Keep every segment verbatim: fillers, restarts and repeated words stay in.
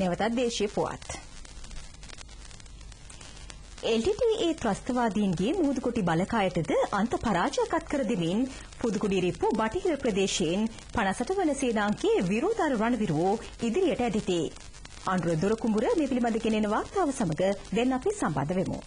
नेवतත් දේශීය පුවත්. L T T E ත්‍රස්තවාදීන්ගේ මුහුදුකොටි බලකායටද අන්ත පරාජයකත් කර දෙමින් පුදුකුඩිරිප්පු බටහිර ප්‍රදේශයෙන් පනසට වන සේනාංකයේ විරෝධාර රණවිරුවෝ ඉදිරියට ඇදිති. අනුර දොරකුඹුර මේ පිළිබඳ ගෙනෙන වාර්තාව සමග දැන් අපි සම්බන්ධ වෙමු.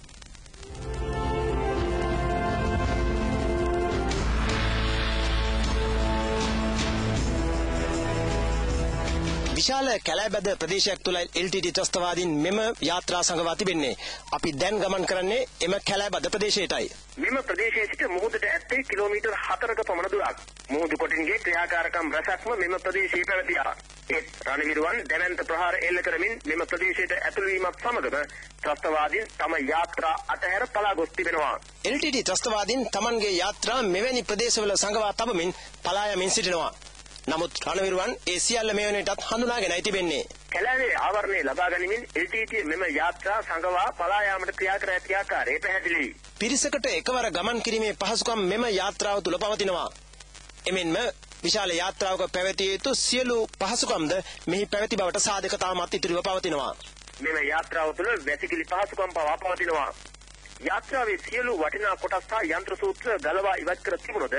විශාල කැලෑබැද ප්‍රදේශයක් තුල එල් ටී ටී ඊ ත්‍රස්තවාදීන් මෙම යාත්‍රා සංගවා තිබෙන්නේ. අපි දැන් ගමන් කරන්නේ එම කැලෑබැද ප්‍රදේශයටයි. මෙම ප්‍රදේශයේ සිට මුහුදට ඇත්තේ කිලෝමීටර් හතරක පමණ දුරක්. මුහුදු කොටින්ගේ ක්‍රියාකාරකම් රැසක්ම මෙම ප්‍රදේශයේ පැවතියා. ඒ රණවිරුවන් දැවැන්ත ප්‍රහාර එල්ල කරමින් මෙම ප්‍රදේශයට ඇතුළු වීමත් සමගම ත්‍රස්තවාදීන් තම යාත්‍රා අතහැර පලා ගොස් තිබෙනවා. එල් ටී ටී ඊ ත්‍රස්තවාදීන් තමන්ගේ යාත්‍රා මෙවැනි ප්‍රදේශවල සංගවා තබමින් පලා යමින් සිටිනවා. නමුත් රණවිරුවන් ඒ සියල්ල මේ වෙනටත් හඳුනාගෙනයි තිබෙන්නේ. කැලෑවේ ආවරණය ලබා ගැනීමෙන් එල් ටී ටී ඊ මෙම යාත්‍රා සංගවා පලා යාමට ක්‍රියා කර ඇති ආකාරය පැහැදිලියි. පිරිසකට එකවර ගමන් කිරීමේ පහසුකම් මෙම යාත්‍රාව තුල පවතිනවා. එමෙන්ම විශාල යාත්‍රාවක පැවතිය යුතු සියලු පහසුකම්ද මෙහි පැවති බවට සාධකතාවක් ඉතිරිව පවතිනවා. මෙම යාත්‍රාව තුල වැසිකිලි පහසුකම් පවා පවතිනවා. යාත්‍රාවේ සියලු වටිනා කොටස් හා යන්ත්‍ර සූත්‍ර ගලවා ඉවත් කර තිබුණොත්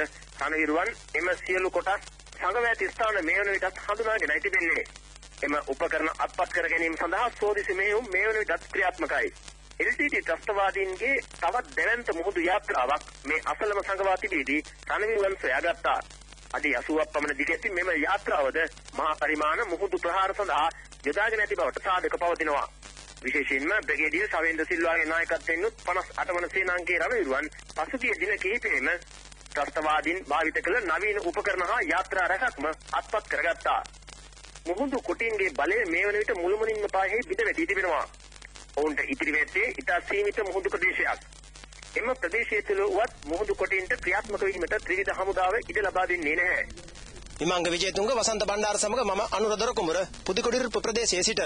රණවිරුවන් එම සියලු කොටස් සංගවැති ස්ථාන මේ වන විටත් හඳුනාගෙනයි තිබෙන්නේ. එම උපකරණ අත්පත් කර ගැනීම සඳහා සෝදිසි මෙහෙයුම් මේ වන විටත් ක්‍රියාත්මකයි. එල් ටී ටී ඊ ත්‍රස්තවාදීන්ගේ තවත් දැවැන්ත මුහුදු යාත්‍රාවක් මේ අසලම සංගවා තිබීදී රණවිරුවන් සොයාගත්තා. අඩි අසූවක් පමණ දිග ඇති මෙම යාත්‍රාවද මහා පරිමාණ මුහුදු ප්‍රහාර සඳහා යොදාගෙන ඇති බවට සාධක පවතිනවා. විශේෂයෙන්ම බ්‍රිගේඩියර් සවේන්ද්‍ර සිල්වාගේ නායකත්වයෙන් උත් පනස් අට වන සේනාංගයේ රණවිරුවන් පසුගිය දින කිහිපෙම ත්‍රස්තවාදීන් භාවිත කළ නවීන උපකරණ හා යාත්‍රා රැසක්ම අත්පත් කරගත්තා. මුහුදු කොටින්ගේ බලය මේ වන විට මුළුමනින්ම පාහේ බිඳ වැටී තිබෙනවා. ඔවුන්ට ඉතිරි වෙත්තේ ඉතා සීමිත මුහුදු ප්‍රදේශයක්. එම ප්‍රදේශය තුළ වුවත් මුහුදු කොටින්ට ක්‍රියාත්මක වීමට ත්‍රිවිධ හමුදාව ඉඩ ලබා දෙන්නේ නැහැ. විමංග විජේතුංග වසන්ත බණ්ඩාර සමග මම අනුර දොරකුඹුර පුදුකුඩිරුප්පු ප්‍රදේශයේ සිට.